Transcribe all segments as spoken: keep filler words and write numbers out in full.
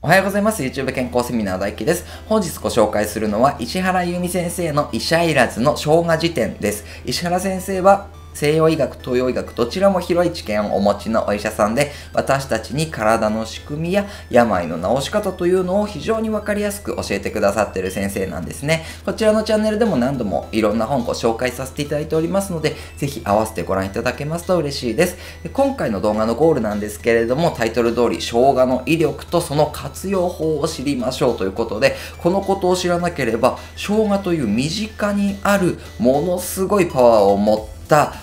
おはようございます。YouTube 健康セミナー大輝です。本日ご紹介するのは、石原由美先生の医者いらずの生姜辞典です。石原先生は、西洋医学、東洋医学、どちらも広い知見をお持ちのお医者さんで、私たちに体の仕組みや病の治し方というのを非常にわかりやすく教えてくださっている先生なんですね。こちらのチャンネルでも何度もいろんな本をご紹介させていただいておりますので、ぜひ合わせてご覧いただけますと嬉しいです。今回の動画のゴールなんですけれども、タイトル通り、生姜の威力とその活用法を知りましょうということで、このことを知らなければ、生姜という身近にあるものすごいパワーを持って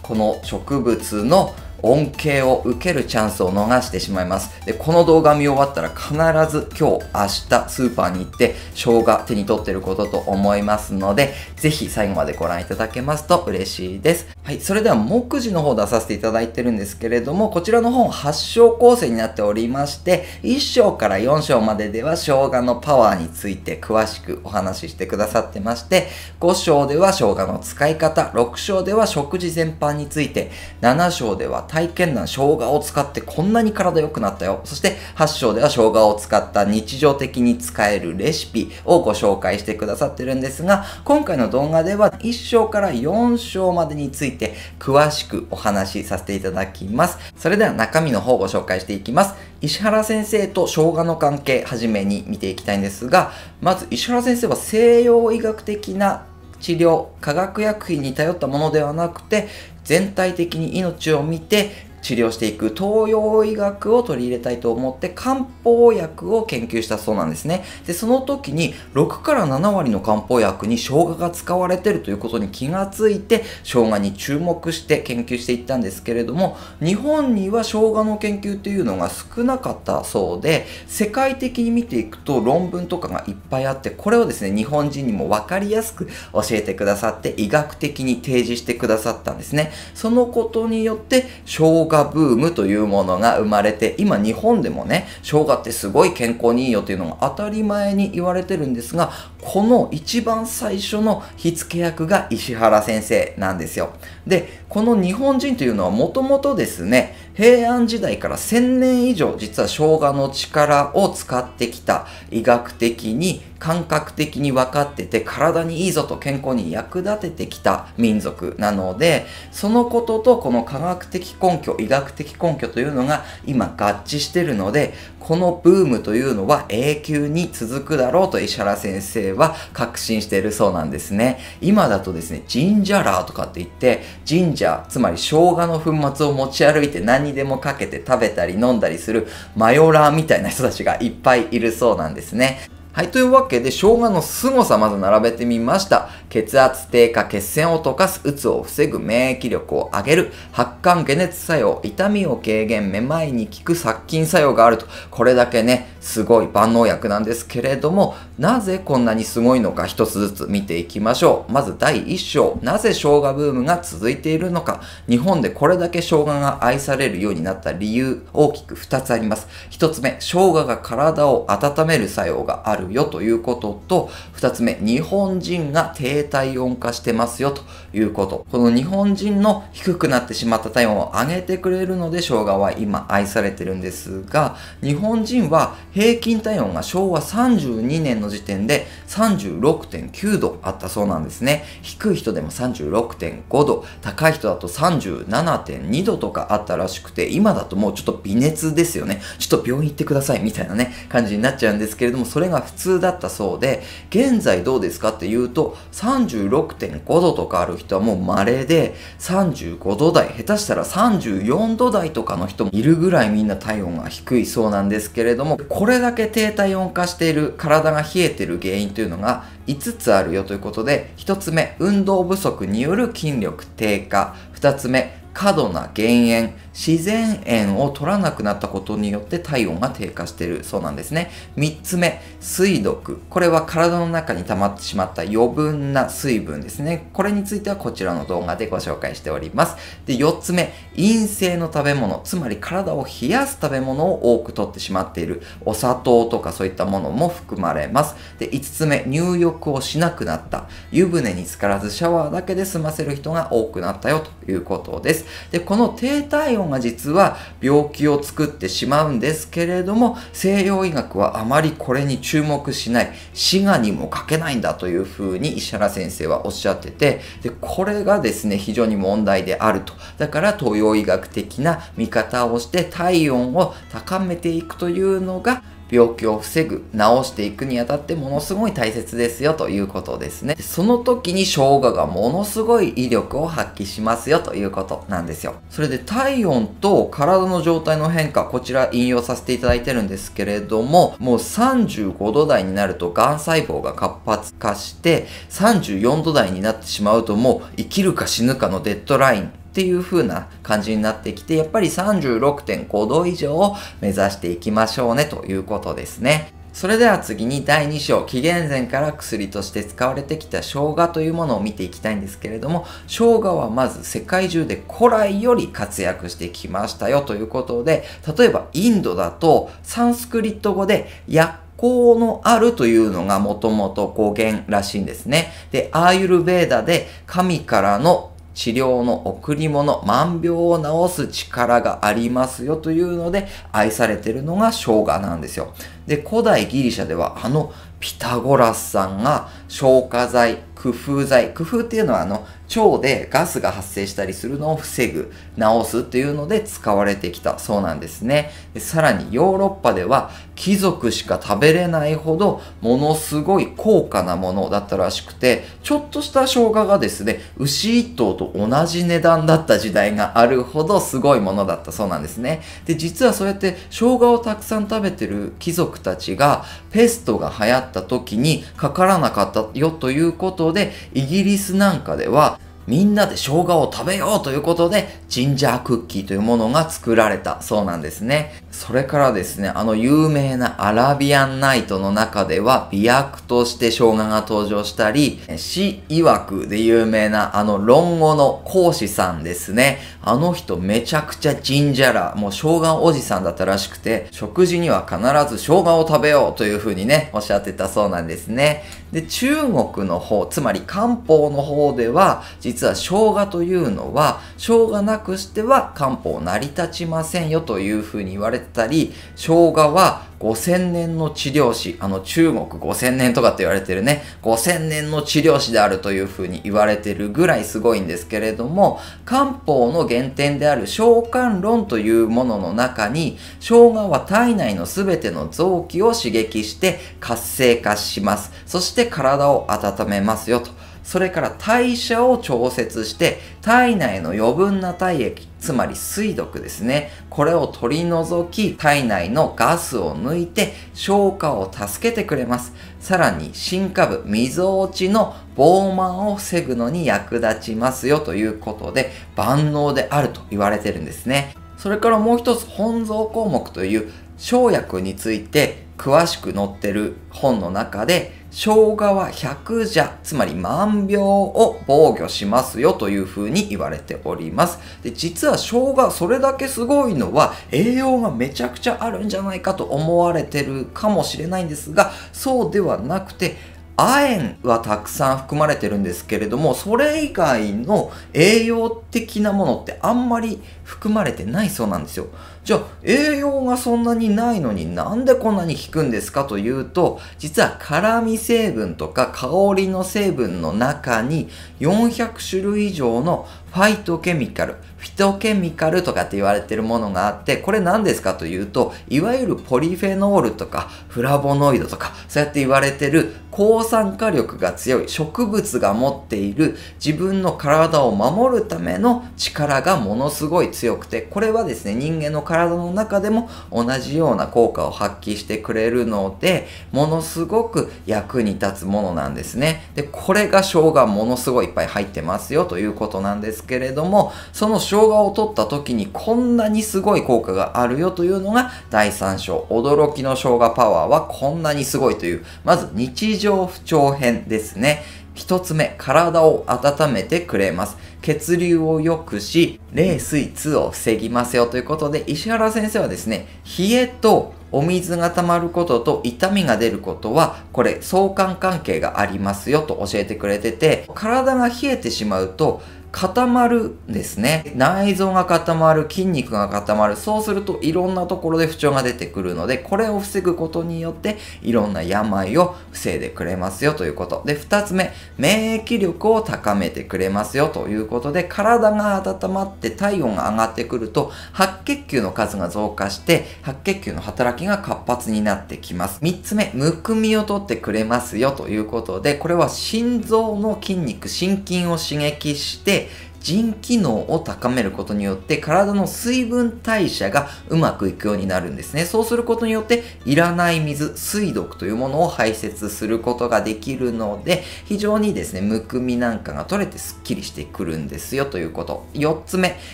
この植物の恩恵を受けるチャンスを逃してしまいます。で、この動画見終わったら必ず今日、明日、スーパーに行って生姜手に取ってることと思いますので、ぜひ最後までご覧いただけますと嬉しいです。はい、それでは目次の方出させていただいてるんですけれども、こちらの本はっ章構成になっておりまして、いっ章からよん章まででは生姜のパワーについて詳しくお話ししてくださってまして、ご章では生姜の使い方、ろく章では食事全般について、なな章では体験談、生姜を使ってこんなに体良くなったよ。そしてはっ章では生姜を使った日常的に使えるレシピをご紹介してくださってるんですが、今回の動画ではいっ章からよん章までについて詳しくお話しさせていただきます。それでは中身の方をご紹介していきます。石原先生と生姜の関係、はじめに見ていきたいんですが、まず石原先生は西洋医学的な治療、化学薬品に頼ったものではなくて、全体的に命を見て治療していく東洋医学を取り入れたいと思って漢方薬を研究したそうなんですね。で、その時にろくからなな割の漢方薬に生姜が使われているということに気がついて、生姜に注目して研究していったんですけれども、日本には生姜の研究というのが少なかったそうで、世界的に見ていくと論文とかがいっぱいあって、これをですね、日本人にも分かりやすく教えてくださって、医学的に提示してくださったんですね。そのことによって生姜生姜ブームというものが生まれて、今日本でもね、生姜ってすごい健康にいいよというのが当たり前に言われてるんですが、この一番最初の火付け役が石原先生なんですよ。で、この日本人というのはもともとですね、平安時代からせん年以上、実は生姜の力を使ってきた、医学的に感覚的に分かってて、体にいいぞと健康に役立ててきた民族なので、そのこととこの科学的根拠、医学的根拠というのが今合致してるので、このブームというのは永久に続くだろうと石原先生は確信しているそうなんですね。今だとですね、ジンジャラーとかって言って、ジンジャー、つまり生姜の粉末を持ち歩いて何にでもかけて食べたり飲んだりするマヨラーみたいな人たちがいっぱいいるそうなんですね。はい、というわけで生姜の凄さまず並べてみました。血圧低下、血栓を溶かす、うつを防ぐ、免疫力を上げる、発汗解熱作用、痛みを軽減、めまいに効く、殺菌作用があると。これだけね、すごい万能薬なんですけれども、なぜこんなにすごいのか一つずつ見ていきましょう。まず第いっ章、なぜ生姜ブームが続いているのか。日本でこれだけ生姜が愛されるようになった理由、大きくふたつあります。ひとつ目、生姜が体を温める作用があるよということと、ふたつ目、日本人が低体温化してますよということ。この日本人の低くなってしまった体温を上げてくれるので、生姜は今愛されてるんですが、日本人は平均体温が昭和さんじゅうに年の時点で さんじゅうろくてんきゅう 度あったそうなんですね。低い人でも さんじゅうろくてんご 度、高い人だと さんじゅうななてんに 度とかあったらしくて、今だともうちょっと微熱ですよね。ちょっと病院行ってくださいみたいなね、感じになっちゃうんですけれども、それが普通だったそうで、現在どうですかっていうと さんじゅうろくてんご 度とかある人はもう稀で、さんじゅうご度台、下手したらさんじゅうよん度台とかの人もいるぐらい、みんな体温が低いそうなんですけれども、これだけ低体温化している、体が冷えている原因というのがいつつあるよということで、ひとつ目、運動不足による筋力低下、ふたつ目、過度な減塩、自然塩を取らなくなったことによって体温が低下しているそうなんですね。みっつ目、水毒。これは体の中に溜まってしまった余分な水分ですね。これについてはこちらの動画でご紹介しております。で、よっつ目、陰性の食べ物。つまり体を冷やす食べ物を多く摂ってしまっている。お砂糖とかそういったものも含まれます。で、いつつ目、入浴をしなくなった。湯船に浸からずシャワーだけで済ませる人が多くなったよということです。です。で、この低体温が実は病気を作ってしまうんですけれども、西洋医学はあまりこれに注目しない、滋賀にもかけないんだというふうに石原先生はおっしゃってて、で、これがですね、非常に問題であると。だから東洋医学的な見方をして体温を高めていくというのが、病気を防ぐ、治していくにあたってものすごい大切ですよということですね。その時に生姜がものすごい威力を発揮しますよということなんですよ。それで体温と体の状態の変化、こちら引用させていただいてるんですけれども、もうさんじゅうごど台になるとがん細胞が活発化して、さんじゅうよんど台になってしまうともう生きるか死ぬかのデッドライン。っていう風な感じになってきて、やっぱり さんじゅうろくてんごど以上を目指していきましょうねということですね。それでは次にだいに章、紀元前から薬として使われてきた生姜というものを見ていきたいんですけれども、生姜はまず世界中で古来より活躍してきましたよということで、例えばインドだとサンスクリット語で薬効のあるというのがもともと語源らしいんですね。で、アーユルヴェーダで神からの治療の贈り物、万病を治す力がありますよというので愛されているのが生姜なんですよ。で、古代ギリシャではあのピタゴラスさんが消化剤、工夫剤、工夫っていうのはあの腸でガスが発生したりするのを防ぐ、治すっていうので使われてきたそうなんですね。で、さらにヨーロッパでは貴族しか食べれないほどものすごい高価なものだったらしくて、ちょっとした生姜がですね、牛一頭と同じ値段だった時代があるほどすごいものだったそうなんですね。で、実はそうやって生姜をたくさん食べてる貴族たちがペストが流行った時にかからなかったよということで、イギリスなんかではみんなで生姜を食べようということで、ジンジャークッキーというものが作られたそうなんですね。それからですね、あの有名なアラビアンナイトの中では、美薬として生姜が登場したり、死曰くで有名なあの論語の講師さんですね。あの人めちゃくちゃジンジャラ、もう生姜おじさんだったらしくて、食事には必ず生姜を食べようというふうにね、おっしゃってたそうなんですね。で、中国の方、つまり漢方の方では、実は生姜というのは生姜なくしては漢方成り立ちませんよというふうに言われてたり、生姜はごせんねんの治療師、あの中国ごせんねんとかって言われてるね、ごせんねんの治療師であるというふうに言われてるぐらいすごいんですけれども、漢方の原点である生姜論というものの中に、生姜は体内のすべての臓器を刺激して活性化します、そして体を温めますよと。それから代謝を調節して体内の余分な体液、つまり水毒ですね。これを取り除き、体内のガスを抜いて消化を助けてくれます。さらに進化部、みぞおちの膨慢を防ぐのに役立ちますよということで、万能であると言われてるんですね。それからもう一つ、本草綱目という生薬について詳しく載ってる本の中で、生姜は百邪、つまり万病を防御しますよというふうに言われております。で、実は生姜、それだけすごいのは栄養がめちゃくちゃあるんじゃないかと思われてるかもしれないんですが、そうではなくて、亜鉛はたくさん含まれてるんですけれども、それ以外の栄養的なものってあんまり含まれてないそうなんですよ。じゃあ栄養がそんなにないのになんでこんなに効くんですかというと、実は辛味成分とか香りの成分の中によんひゃくしゅるい以上のファイトケミカル、フィトケミカルとかって言われてるものがあって、これ何ですかというと、いわゆるポリフェノールとかフラボノイドとか、そうやって言われてる抗酸化力が強い植物が持っている自分の体を守るための力がものすごい強くて、これはですね、人間の体の中でも同じような効果を発揮してくれるので、ものすごく役に立つものなんですね。で、これが生姜ものすごいいっぱい入ってますよということなんですけれども、その生姜を取った時にこんなにすごい効果があるよというのがだいさん章、驚きの生姜パワーはこんなにすごいという、まず日常不調編ですね。ひとつめ、体を温めてくれます。血流を良くし、冷水痛を防ぎますよということで、石原先生はですね、冷えとお水が溜まることと痛みが出ることは、これ相関関係がありますよと教えてくれてて、体が冷えてしまうと、固まるんですね。内臓が固まる、筋肉が固まる。そうするといろんなところで不調が出てくるので、これを防ぐことによっていろんな病を防いでくれますよということで、ふたつめ、免疫力を高めてくれますよということで、体が温まって体温が上がってくると白血球の数が増加して、白血球の働きが活発になってきます。みっつめ、むくみを取ってくれますよということで、これは心臓の筋肉、心筋を刺激して腎機能を高めることによって体の水分代謝がうまくいくようになるんですね。そうすることによっていらない水、水毒というものを排泄することができるので、非常にですね、むくみなんかが取れてスッキリしてくるんですよということ。よっつめ、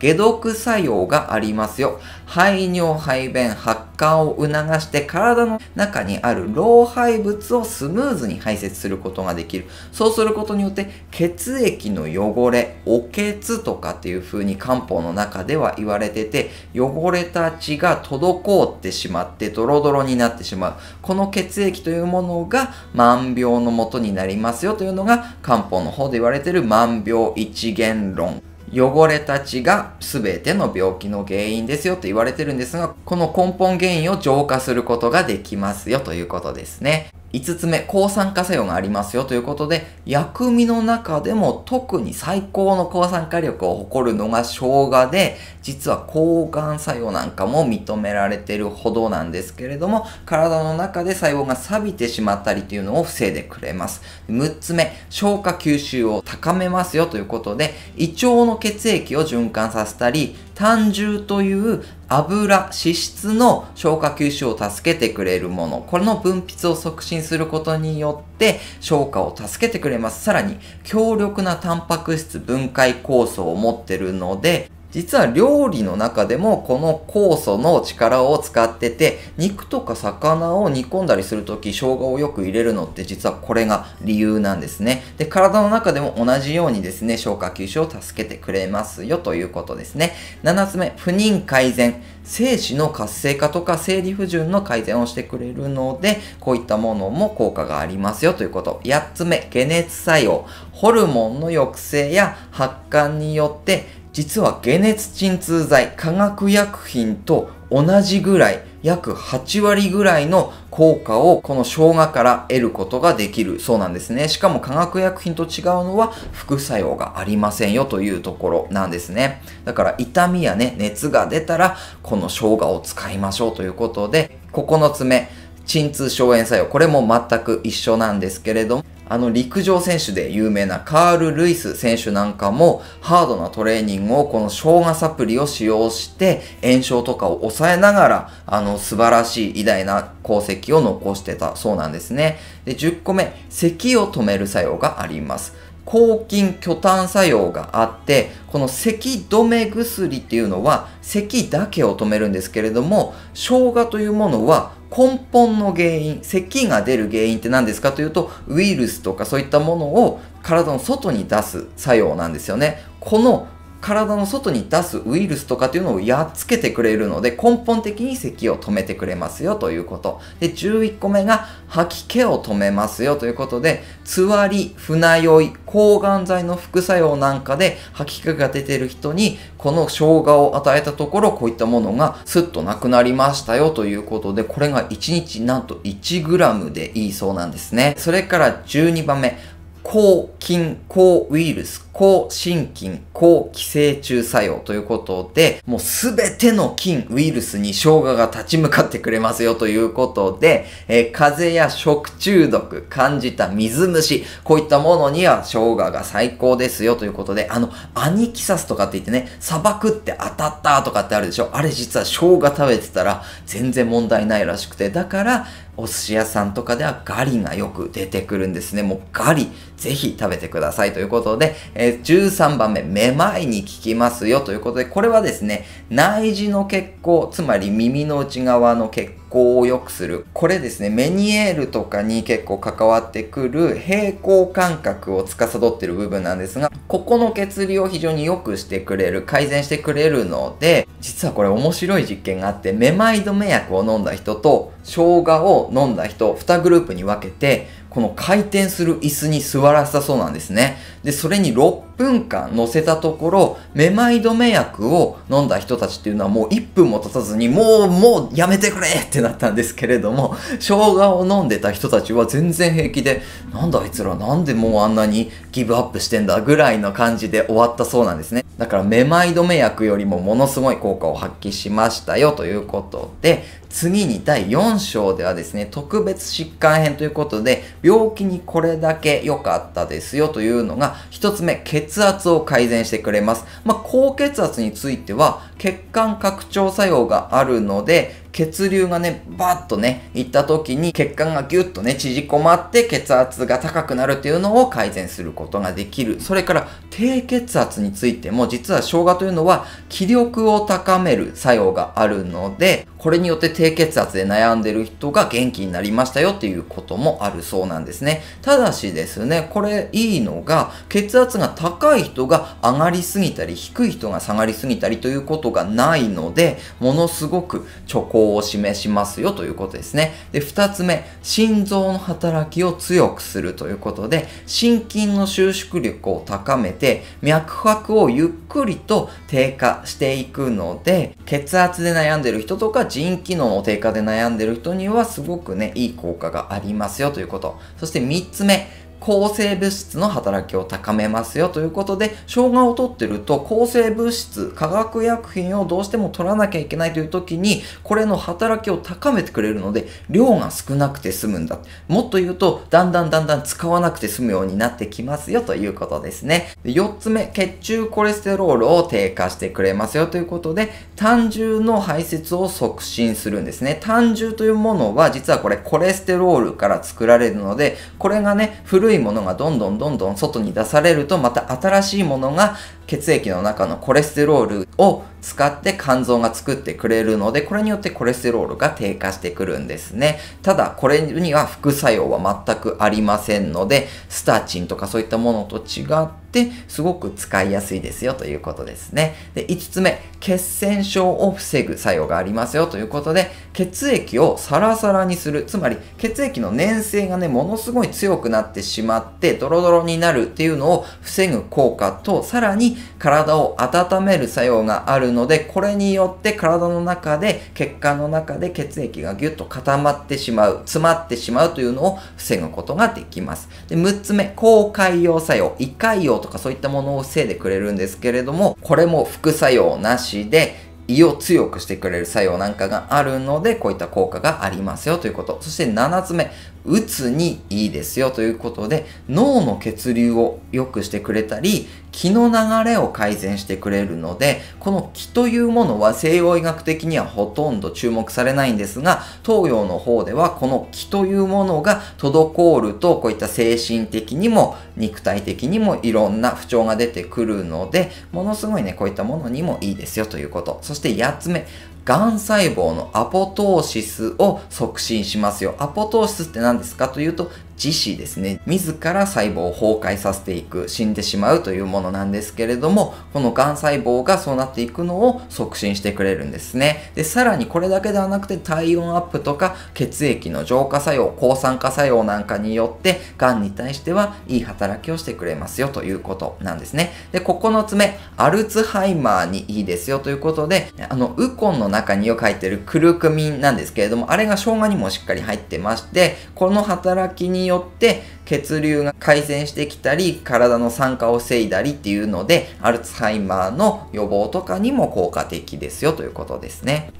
解毒作用がありますよ。排尿、排便、発汗を促して体の中にある老廃物をスムーズに排泄することができる。そうすることによって血液の汚れ、おけとかっていう風に漢方の中では言われてて、汚れた血が滞ってしまってドロドロになってしまう、この血液というものが万病のもとになりますよというのが漢方の方で言われている万病一元論。汚れた血が全ての病気の原因ですよと言われてるんですが、この根本原因を浄化することができますよということですね。いつつめ、抗酸化作用がありますよということで、薬味の中でも特に最高の抗酸化力を誇るのが生姜で、実は抗がん作用なんかも認められているほどなんですけれども、体の中で細胞が錆びてしまったりというのを防いでくれます。むっつめ、消化吸収を高めますよということで、胃腸の血液を循環させたり、胆汁という油、脂質の消化吸収を助けてくれるもの、これの分泌を促進することによって消化を助けてくれます。さらに強力なタンパク質分解酵素を持ってるので、実は料理の中でもこの酵素の力を使ってて、肉とか魚を煮込んだりするとき、生姜をよく入れるのって実はこれが理由なんですね。で、体の中でも同じようにですね、消化吸収を助けてくれますよということですね。ななつめ、不妊改善。精子の活性化とか生理不順の改善をしてくれるので、こういったものも効果がありますよということ。はちつめ、解熱作用。ホルモンの抑制や発汗によって、実は解熱鎮痛剤、化学薬品と同じぐらい、約はちわりぐらいの効果をこの生姜から得ることができるそうなんですね。しかも化学薬品と違うのは副作用がありませんよというところなんですね。だから痛みやね、熱が出たらこの生姜を使いましょうということで、ここのつめ、鎮痛消炎作用。これも全く一緒なんですけれども、あの陸上選手で有名なカール・ルイス選手なんかもハードなトレーニングをこの生姜サプリを使用して炎症とかを抑えながら、あの素晴らしい偉大な功績を残してたそうなんですね。で、じゅっこめ、咳を止める作用があります。抗菌去痰作用があって、この咳止め薬っていうのは咳だけを止めるんですけれども、生姜というものは根本の原因、咳が出る原因って何ですかというと、ウイルスとかそういったものを体の外に出す作用なんですよね。この体の外に出すウイルスとかっていうのをやっつけてくれるので、根本的に咳を止めてくれますよということで、じゅういっこめが吐き気を止めますよということで、つわり、船酔い、抗がん剤の副作用なんかで吐き気が出てる人にこの生姜を与えたところ、こういったものがスッとなくなりましたよということで、これがいちにちなんと いちグラム でいいそうなんですね。それからじゅうにばんめ、抗菌、抗ウイルス、抗真菌、抗寄生虫作用ということで、もうすべての菌、ウイルスに生姜が立ち向かってくれますよということで、えー、風邪や食中毒、感じた水虫、こういったものには生姜が最高ですよということで、あの、アニキサスとかって言ってね、砂漠って当たったとかってあるでしょ。あれ実は生姜食べてたら全然問題ないらしくて、だから、お寿司屋さんとかではガリがよく出てくるんですね。もうガリ、ぜひ食べてくださいということで、えー、じゅうさんばんめ、めまいに効きますよということで、これはですね、内耳の血行、つまり耳の内側の血行を良くする。これですね、メニエールとかに結構関わってくる平衡感覚を司っている部分なんですが、ここの血流を非常に良くしてくれる、改善してくれるので、実はこれ面白い実験があって、めまい止め薬を飲んだ人と生姜を飲んだ人、にグループに分けて、この回転する椅子に座らせたそうなんですね。で、それにろっぷんかん乗せたところ、めまい止め薬を飲んだ人たちっていうのはもういっぷんも経たずに、もう、もうやめてくれってなったんですけれども、生姜を飲んでた人たちは全然平気で、なんだあいつらなんでもうあんなにギブアップしてんだぐらいの感じで終わったそうなんですね。だからめまい止め薬よりもものすごい効果を発揮しましたよということで、次にだいよん章ではですね、特別疾患編ということで、病気にこれだけ良かったですよというのが、ひとつめ、血圧を改善してくれます。まあ、高血圧については、血管拡張作用があるので、血流がね、バーッとね、いった時に血管がギュッとね、縮こまって血圧が高くなるというのを改善することができる。それから低血圧についても、実は生姜というのは気力を高める作用があるので、これによって低血圧で悩んでる人が元気になりましたよっていうこともあるそうなんですね。ただしですね、これいいのが、血圧が高い人が上がりすぎたり、低い人が下がりすぎたりということがないので、ものすごく兆候を示しますよということですね。で、ふたつめ、心臓の働きを強くするということで、心筋の収縮力を高めて、脈拍をゆっくりと低下していくので、血圧で悩んでる人とか腎機能の低下で悩んでる人にはすごくね、いい効果がありますよということ。そしてみっつめ、抗生物質の働きを高めますよということで、生姜を摂ってると抗生物質、化学薬品をどうしても摂らなきゃいけないという時に、これの働きを高めてくれるので、量が少なくて済むんだ。もっと言うと、だんだんだんだん使わなくて済むようになってきますよということですね。よっつめ、血中コレステロールを低下してくれますよということで、胆汁の排泄を促進するんですね。胆汁というものは、実はこれコレステロールから作られるので、これがね、古いものがどんどんどんどん外に出されると、また新しいものが血液の中のコレステロールを使って肝臓が作ってくれるので、これによってコレステロールが低下してくるんですね。ただ、これには副作用は全くありませんので、スタチンとかそういったものと違ってすごく使いやすいですよということですね。で、いつつめ、血栓症を防ぐ作用がありますよということで、血液をサラサラにする、つまり血液の粘性がね、ものすごい強くなってしまってドロドロになるっていうのを防ぐ効果と、さらに体を温める作用があるので、これによって体の中で、血管の中で血液がギュッと固まってしまう、詰まってしまうというのを防ぐことができます。で、むっつめ、抗潰瘍作用、胃潰瘍とかそういったものを防いでくれるんですけれども、これも副作用なしで胃を強くしてくれる作用なんかがあるので、こういった効果がありますよということ。そしてななつめ、うつにいいですよということで、脳の血流を良くしてくれたり、気の流れを改善してくれるので、この気というものは西洋医学的にはほとんど注目されないんですが、東洋の方ではこの気というものが滞ると、こういった精神的にも肉体的にもいろんな不調が出てくるので、ものすごいね、こういったものにもいいですよということ。そしてはちつめ、がん細胞のアポトーシスを促進しますよ。アポトーシスって何ですかというと、自死ですね。自ら細胞を崩壊させていく、死んでしまうというものなんですけれども、このがん細胞がそうなっていくのを促進してくれるんですね。で、さらにこれだけではなくて、体温アップとか血液の浄化作用、抗酸化作用なんかによって、がんに対してはいい働きをしてくれますよということなんですね。で、ここのつめ、アルツハイマーにいいですよということで、あのウコンの中によく入っているクルクミンなんですけれども、あれが生姜にもしっかり入ってまして、この働きにによって血流が改善してきたり、体の酸化を防いだりっていうので、アルツハイマーの予防とかにも効果的ですよということですね。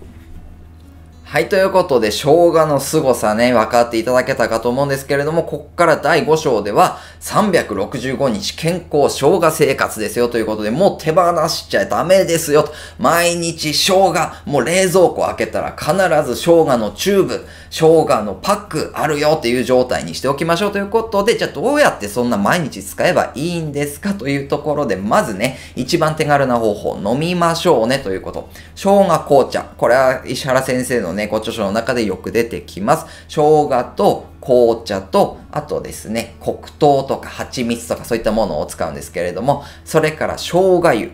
はい、ということで、生姜の凄さね、分かっていただけたかと思うんですけれども、ここからだいご章では、さんびゃくろくじゅうごにち健康生姜生活ですよということで、もう手放しちゃダメですよと。毎日生姜、もう冷蔵庫開けたら必ず生姜のチューブ、生姜のパックあるよっていう状態にしておきましょうということで、じゃあどうやってそんな毎日使えばいいんですかというところで、まずね、一番手軽な方法、飲みましょうねということ。生姜紅茶、これは石原先生のね、ご著書の中でよく出てきます。生姜と紅茶と、あとですね、黒糖とか蜂蜜とかそういったものを使うんですけれども、それから生姜湯、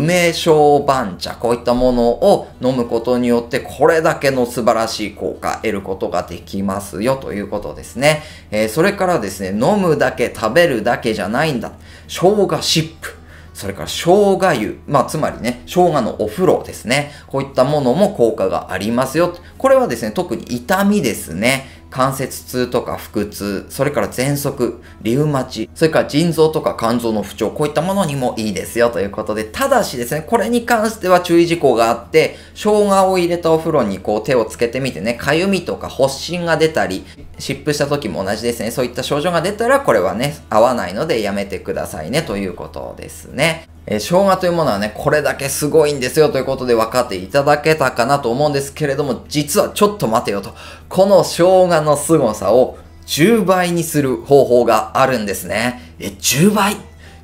梅小番茶、こういったものを飲むことによってこれだけの素晴らしい効果得ることができますよということですね。えー、それからですね、飲むだけ食べるだけじゃないんだ。生姜シップ。それから生姜湯。まあ、つまりね、生姜のお風呂ですね。こういったものも効果がありますよ。これはですね、特に痛みですね。関節痛とか腹痛、それから喘息、リウマチ、それから腎臓とか肝臓の不調、こういったものにもいいですよということで、ただしですね、これに関しては注意事項があって、生姜を入れたお風呂にこう手をつけてみてね、かゆみとか発疹が出たり、湿布した時も同じですね、そういった症状が出たら、これはね、合わないのでやめてくださいねということですね。えー、生姜というものはね、これだけすごいんですよということで分かっていただけたかなと思うんですけれども、実はちょっと待てよと、この生姜の凄さをじゅうばいにする方法があるんですね。え、じゅうばい ?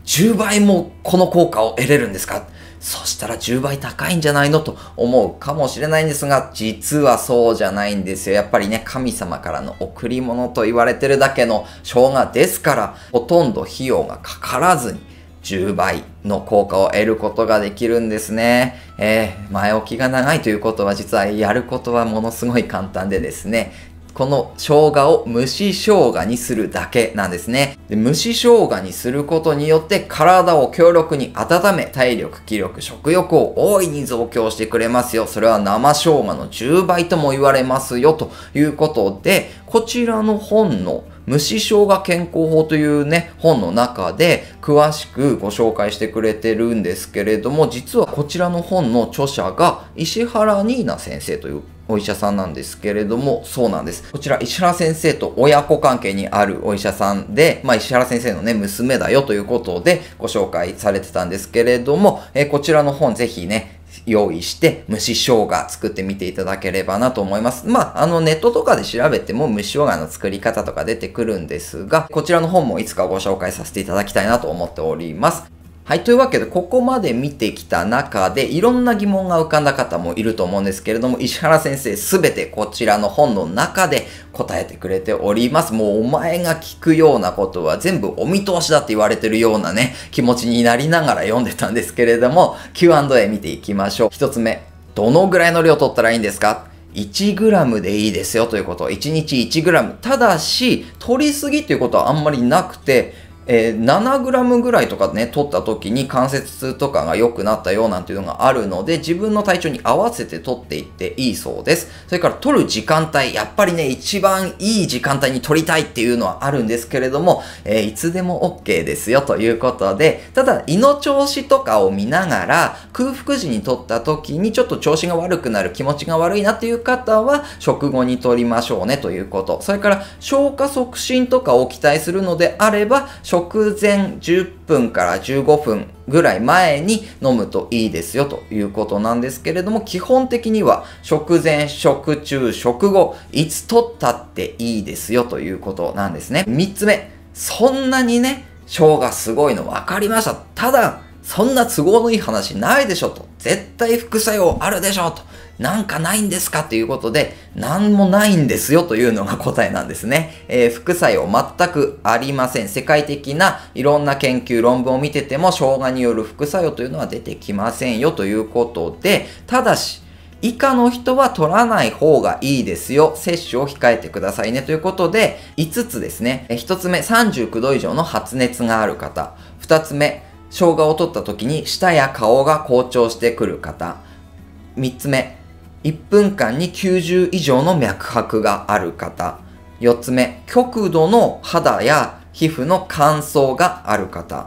じゅう 倍もこの効果を得れるんですか？そしたらじゅうばい高いんじゃないのと思うかもしれないんですが、実はそうじゃないんですよ。やっぱりね、神様からの贈り物と言われてるだけの生姜ですから、ほとんど費用がかからずに、じゅうばいの効果を得ることができるんですね。えー、前置きが長いということは、実はやることはものすごい簡単でですね、この生姜を蒸し生姜にするだけなんですね。で、蒸し生姜にすることによって体を強力に温め、体力、気力、食欲を大いに増強してくれますよ。それは生生姜のじゅうばいとも言われますよということで、こちらの本の蒸し生姜健康法というね、本の中で詳しくご紹介してくれてるんですけれども、実はこちらの本の著者が石原ニーナ先生というお医者さんなんですけれども、そうなんです。こちら石原先生と親子関係にあるお医者さんで、まあ石原先生のね、娘だよということでご紹介されてたんですけれども、えー、こちらの本ぜひね、用意して蒸し生姜作ってみていただければなと思います。まあ、あのネットとかで調べても蒸し生姜の作り方とか出てくるんですが、こちらの本もいつかご紹介させていただきたいなと思っております。はい。というわけで、ここまで見てきた中で、いろんな疑問が浮かんだ方もいると思うんですけれども、石原先生すべてこちらの本の中で答えてくれております。もうお前が聞くようなことは全部お見通しだって言われてるようなね、気持ちになりながら読んでたんですけれども、キューアンドエー 見ていきましょう。一つ目、どのぐらいの量取ったらいいんですか？いちグラム でいいですよということ。いちにち いちグラム。ただし、取りすぎということはあんまりなくて、えー、ななグラム ぐらいとかね、取った時に関節痛とかが良くなったようなんていうのがあるので、自分の体調に合わせて取っていっていいそうです。それから取る時間帯、やっぱりね、一番いい時間帯に取りたいっていうのはあるんですけれども、えー、いつでも オーケー ですよということで、ただ胃の調子とかを見ながら、空腹時に取った時にちょっと調子が悪くなる、気持ちが悪いなっていう方は、食後に取りましょうねということ。それから消化促進とかを期待するのであれば、食前じゅっぷんからじゅうごふんぐらい前に飲むといいですよということなんですけれども、基本的には食前、食中、食後、いつ取ったっていいですよということなんですね。みっつめ、そんなにね、生姜すごいの分かりました。ただ、そんな都合のいい話ないでしょと。絶対副作用あるでしょと。なんかないんですかということで、なんもないんですよというのが答えなんですね。えー、副作用全くありません。世界的ないろんな研究、論文を見てても生姜による副作用というのは出てきませんよということで、ただし、以下の人は取らない方がいいですよ。摂取を控えてくださいねということで、いつつですね。ひとつめ、さんじゅうきゅうど以上の発熱がある方。ふたつめ、生姜を取った時に舌や顔が紅潮してくる方。みっつめ、いっぷんかんにきゅうじゅう以上の脈拍がある方。よっつめ、極度の肌や皮膚の乾燥がある方。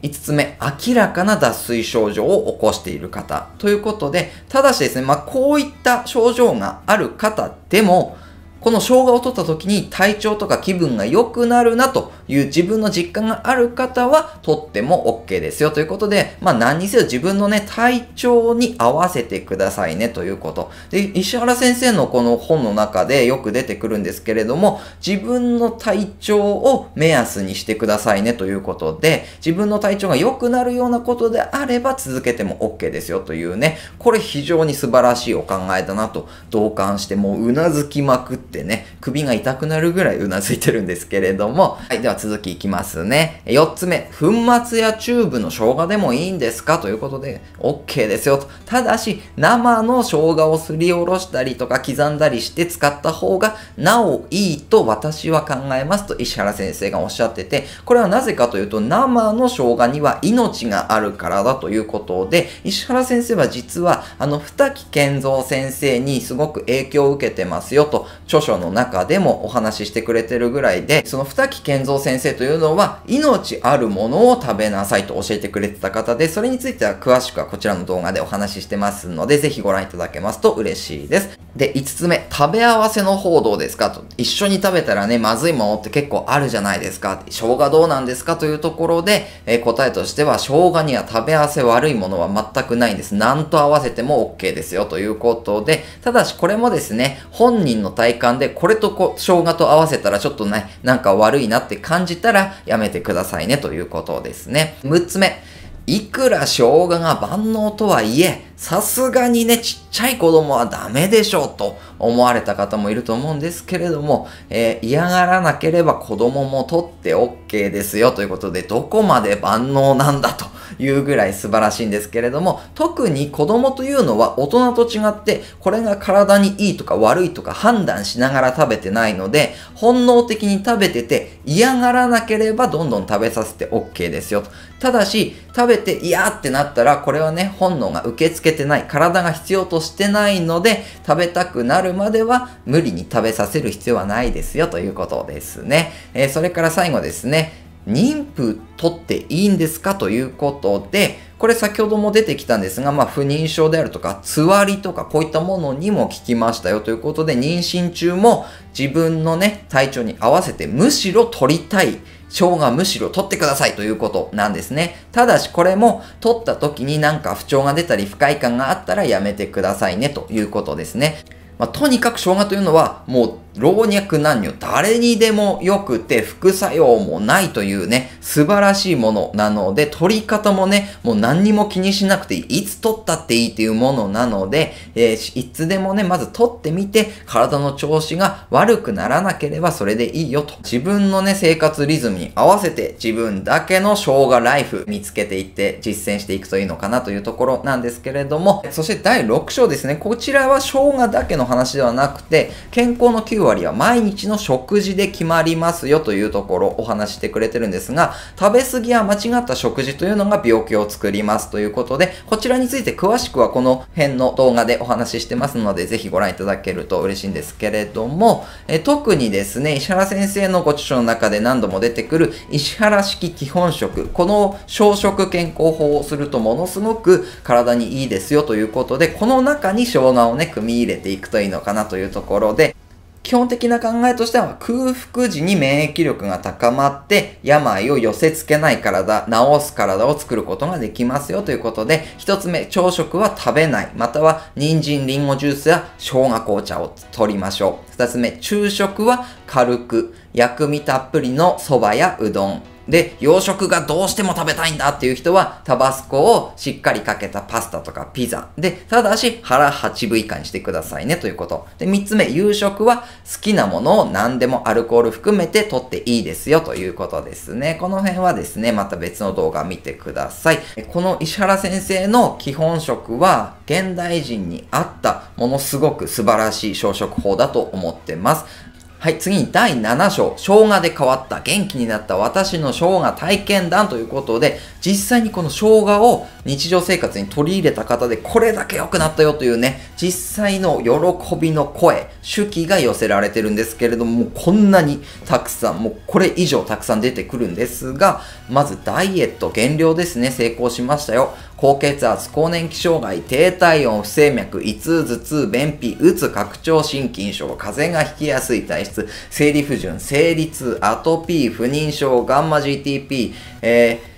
いつつめ、明らかな脱水症状を起こしている方。ということで、ただしですね、まあ、こういった症状がある方でも、この生姜を取った時に体調とか気分が良くなるなという自分の実感がある方は取っても オーケー ですよということで、まあ何にせよ自分のね、体調に合わせてくださいねということ。で、石原先生のこの本の中でよく出てくるんですけれども、自分の体調を目安にしてくださいねということで、自分の体調が良くなるようなことであれば続けても オーケー ですよというね、これ非常に素晴らしいお考えだなと同感して、もううなずきまくって、首が痛くなるぐらいうなずいてるんですけれども、はい、では続きいきますね。よっつめ、粉末やチューブの生姜でもいいんですかということで、OK ですよと。ただし、生の生姜をすりおろしたりとか刻んだりして使った方がなおいいと私は考えますと石原先生がおっしゃってて、これはなぜかというと、生の生姜には命があるからだということで、石原先生は実はあの二木健三先生にすごく影響を受けてますよと著書の中でもお話ししてくれてるぐらいで、その二木健三先生というのは命あるものを食べなさいと教えてくれてた方で、それについては詳しくはこちらの動画でお話ししてますので、ぜひご覧いただけますと嬉しいです。で、いつつめ、食べ合わせの方どうですかと。一緒に食べたらね、まずいものって結構あるじゃないですか。生姜どうなんですかというところで、えー、答えとしては、生姜には食べ合わせ悪いものは全くないんです。何と合わせても OK ですよということで、ただしこれもですね、本人の体感でこれとこ生姜と合わせたらちょっとね、なんか悪いなって感じたらやめてくださいねということですね。むっつめ、いくら生姜が万能とはいえ、さすがにね、ちっちゃい子供はダメでしょうと思われた方もいると思うんですけれども、えー、嫌がらなければ子供も取って OK ですよということで、どこまで万能なんだというぐらい素晴らしいんですけれども、特に子供というのは大人と違って、これが体にいいとか悪いとか判断しながら食べてないので、本能的に食べてて嫌がらなければどんどん食べさせて OK ですよと。ただし、食べて嫌ってなったら、これはね、本能が受け付けてない、体が必要としてないので、食べたくなるまでは無理に食べさせる必要はないですよということですね。えー、それから最後ですね、妊婦取っていいんですかということで、これ先ほども出てきたんですが、まあ不妊症であるとか、つわりとかこういったものにも効きましたよということで、妊娠中も自分のね、体調に合わせてむしろ取りたい。生姜むしろ取ってくださいということなんですね。ただしこれも取った時になんか不調が出たり不快感があったらやめてくださいねということですね。まあ、とにかく生姜というのはもう老若男女誰にでも良くて副作用もないというね、素晴らしいものなので、取り方もね、もう何にも気にしなくていい。いつ取ったっていいというものなので、えー、いつでもね、まず取ってみて、体の調子が悪くならなければそれでいいよと。自分のね、生活リズムに合わせて自分だけの生姜ライフ見つけていって実践していくといいのかなというところなんですけれども、そしてだいろく章ですね。こちらは生姜だけの話ではなくて、健康のきゅうわりは毎日の食事で決まりますよというところをお話してくれてるんですが、食べ過ぎや間違った食事というのが病気を作りますということで、こちらについて詳しくはこの辺の動画でお話ししてますので、ぜひご覧いただけると嬉しいんですけれども、え特にですね、石原先生のご著書の中で何度も出てくる石原式基本食、この小食健康法をするとものすごく体にいいですよということで、この中に生姜をね、組み入れていくといいのかなというところで、基本的な考えとしては、空腹時に免疫力が高まって、病を寄せ付けない体、治す体を作ることができますよということで、一つ目、朝食は食べない、または人参、リンゴジュースや生姜紅茶を取りましょう。二つ目、昼食は軽く、薬味たっぷりのそばやうどん。で、洋食がどうしても食べたいんだっていう人は、タバスコをしっかりかけたパスタとかピザ。で、ただし腹はちぶ以下にしてくださいねということ。で、三つ目、夕食は好きなものを何でもアルコール含めて取っていいですよということですね。この辺はですね、また別の動画見てください。この石原先生の基本食は、現代人に合ったものすごく素晴らしい小食法だと思ってます。はい、次にだいなな章、生姜で変わった、元気になった私の生姜体験談ということで、実際にこの生姜を日常生活に取り入れた方で、これだけ良くなったよというね、実際の喜びの声、手記が寄せられてるんですけれども、もうこんなにたくさん、もうこれ以上たくさん出てくるんですが、まずダイエット減量ですね、成功しましたよ。高血圧、更年期障害、低体温、不整脈、胃痛、頭痛、便秘、うつ、拡張心筋症、風邪がひきやすい体質、生理不順、生理痛、アトピー、不妊症、ガンマ ジーティーピー、えー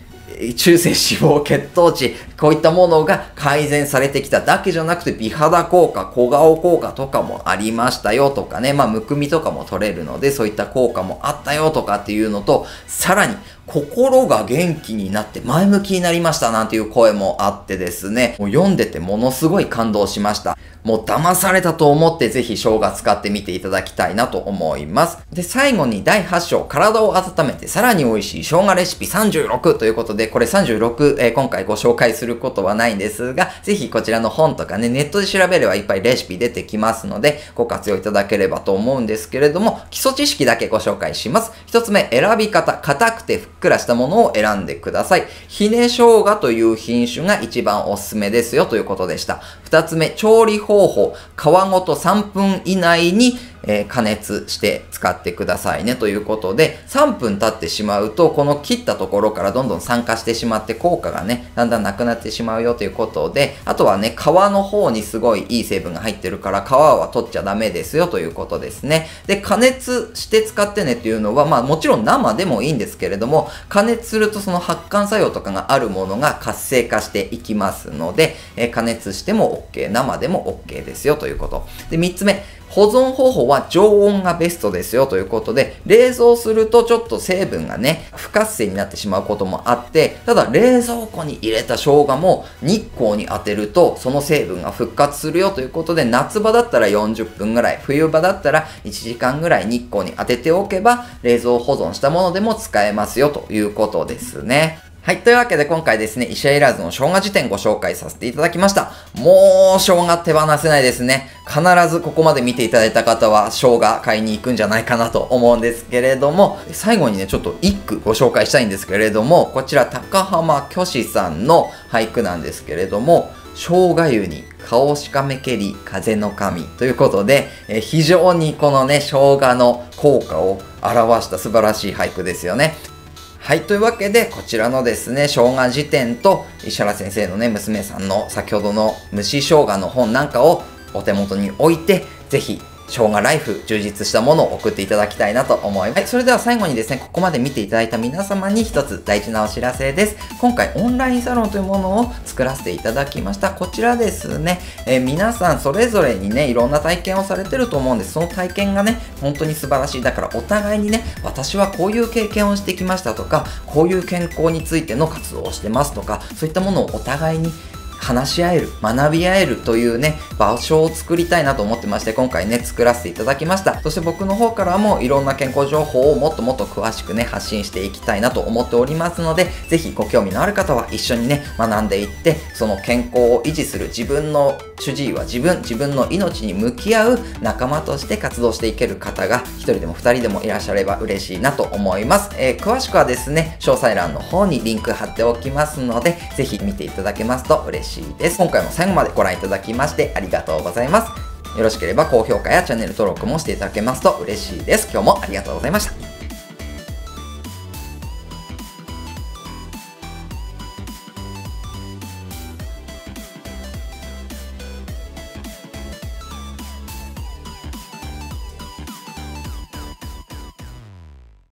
中性脂肪、血糖値、こういったものが改善されてきただけじゃなくて、美肌効果、小顔効果とかもありましたよとかね、まあ、むくみとかも取れるので、そういった効果もあったよとかっていうのと、さらに、心が元気になって前向きになりましたなんていう声もあってですね、もう読んでてものすごい感動しました。もう騙されたと思ってぜひ生姜使ってみていただきたいなと思います。で、最後にだいはち章、体を温めてさらに美味しい生姜レシピさんじゅうろくということで、これさんじゅうろく、えー、今回ご紹介することはないんですが、ぜひこちらの本とかね、ネットで調べればいっぱいレシピ出てきますので、ご活用いただければと思うんですけれども、基礎知識だけご紹介します。一つ目、選び方、硬くてふっくらしたものを選んでください。ひね生姜という品種が一番おすすめですよということでした。二つ目、調理方法。皮ごとさんぷん以内にえー、加熱して使ってくださいねということで、さんぷん経ってしまうと、この切ったところからどんどん酸化してしまって効果がね、だんだんなくなってしまうよということで、あとはね、皮の方にすごいいい成分が入ってるから皮は取っちゃダメですよということですね。で、加熱して使ってねっていうのは、まあもちろん生でもいいんですけれども、加熱するとその発汗作用とかがあるものが活性化していきますので、えー、加熱しても OK、生でも OK ですよということ。で、みっつめ、保存方法は常温がベストですよということで、冷蔵するとちょっと成分がね、不活性になってしまうこともあって、ただ冷蔵庫に入れた生姜も日光に当てるとその成分が復活するよということで、夏場だったらよんじゅっぷんぐらい、冬場だったらいちじかんぐらい日光に当てておけば、冷蔵保存したものでも使えますよということですね。はい。というわけで今回ですね、医者いらずの生姜辞典ご紹介させていただきました。もう、生姜手放せないですね。必ずここまで見ていただいた方は生姜買いに行くんじゃないかなと思うんですけれども、最後にね、ちょっと一句ご紹介したいんですけれども、こちら高浜虚子さんの俳句なんですけれども、生姜湯に顔しかめけり風の神ということで、え非常にこのね、生姜の効果を表した素晴らしい俳句ですよね。はい。というわけで、こちらのですね、生姜辞典と、石原先生のね、娘さんの先ほどの蒸し生姜の本なんかをお手元に置いて、ぜひ、生姜ライフ、充実したものを送っていただきたいなと思います。はい。それでは最後にですね、ここまで見ていただいた皆様に一つ大事なお知らせです。今回、オンラインサロンというものを作らせていただきました。こちらですね、えー、皆さんそれぞれにね、いろんな体験をされてると思うんです。その体験がね、本当に素晴らしい。だからお互いにね、私はこういう経験をしてきましたとか、こういう健康についての活動をしてますとか、そういったものをお互いに話し合える、学び合えるというね、場所を作りたいなと思ってまして、今回ね、作らせていただきました。そして僕の方からもいろんな健康情報をもっともっと詳しくね、発信していきたいなと思っておりますので、ぜひご興味のある方は一緒にね、学んでいって、その健康を維持する自分の主治医は自分、自分の命に向き合う仲間として活動していける方が一人でも二人でもいらっしゃれば嬉しいなと思います。えー、詳しくはですね、詳細欄の方にリンク貼っておきますので、ぜひ見ていただけますと嬉しいです。今回も最後までご覧いただきましてありがとうございます。よろしければ高評価やチャンネル登録もしていただけますと嬉しいです。今日もありがとうございました。